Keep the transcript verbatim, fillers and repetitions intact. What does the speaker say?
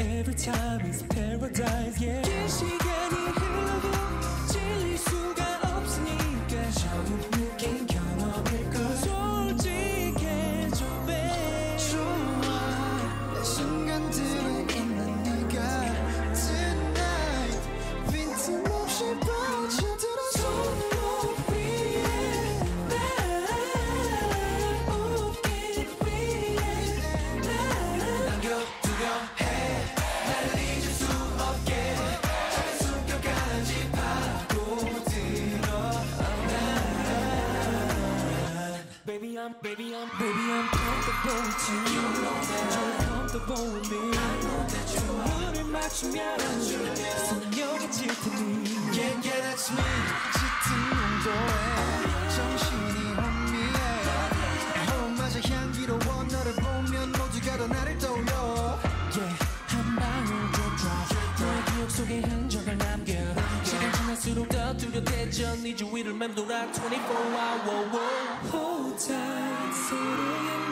Every time is paradise, yeah. 긴 시간이 흘러도 질릴 수가 없으니까 처음 느낀 경험일 걸. 솔직해줘, babe. 좋아, 내 순간들은 있는 네가. Tonight, 빈틈없이 빠져들어. 손으로 위해 날 웃기 위해 날 남겨 두려. Baby, I'm, baby, I'm, baby, I'm comfortable with you. You know that you're comfortable with me. I know that you are. 눈을 맞추면 선명해 질 테니. Yeah, yeah, that's me. 짙은 온도에 정신이 혼미해. 어마저 향기로워. 너를 보면 모두가 더 나를 떠올려. Yeah, 한 방울 drop. 너의 기억 속에 흔적을 남겨. 시간 지날수록 더 두려워져. 네 주위를 맴돌아 twenty-four hour. Hold tight, 서로의